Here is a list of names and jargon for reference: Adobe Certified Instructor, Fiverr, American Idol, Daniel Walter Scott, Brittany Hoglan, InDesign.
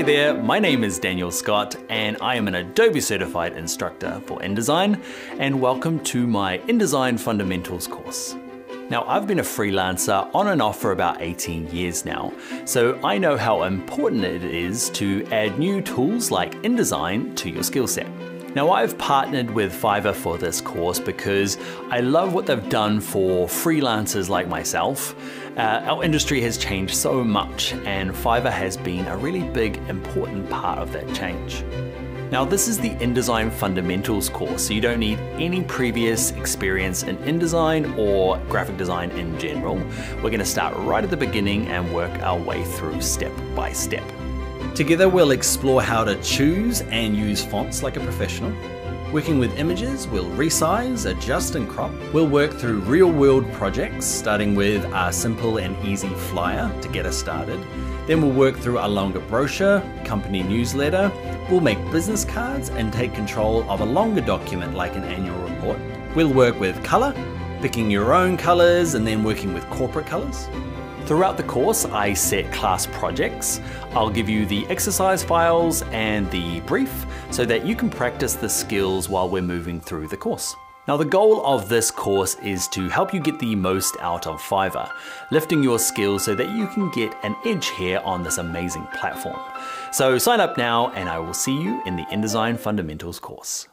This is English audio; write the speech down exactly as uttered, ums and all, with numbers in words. Hi there, my name is Daniel Scott and I am an Adobe Certified Instructor for InDesign, and welcome to my InDesign Fundamentals course. Now, I've been a freelancer on and off for about eighteen years now, so I know how important it is to add new tools like InDesign to your skill set. Now, I've partnered with Fiverr for this course because I love what they've done for freelancers like myself. Uh, our industry has changed so much, and Fiverr has been a really big, important part of that change. Now, this is the InDesign Fundamentals course, so you don't need any previous experience in InDesign or graphic design in general. We're gonna start right at the beginning and work our way through step by step. Together, we'll explore how to choose and use fonts like a professional. Working with images, we'll resize, adjust and crop. We'll work through real-world projects, starting with our simple and easy flyer to get us started. Then we'll work through a longer brochure, company newsletter. We'll make business cards and take control of a longer document like an annual report. We'll work with color, picking your own colors and then working with corporate colors. Throughout the course, I set class projects. I'll give you the exercise files and the brief so that you can practice the skills while we're moving through the course. Now, the goal of this course is to help you get the most out of Fiverr, lifting your skills so that you can get an edge here on this amazing platform. So sign up now and I will see you in the InDesign Fundamentals course.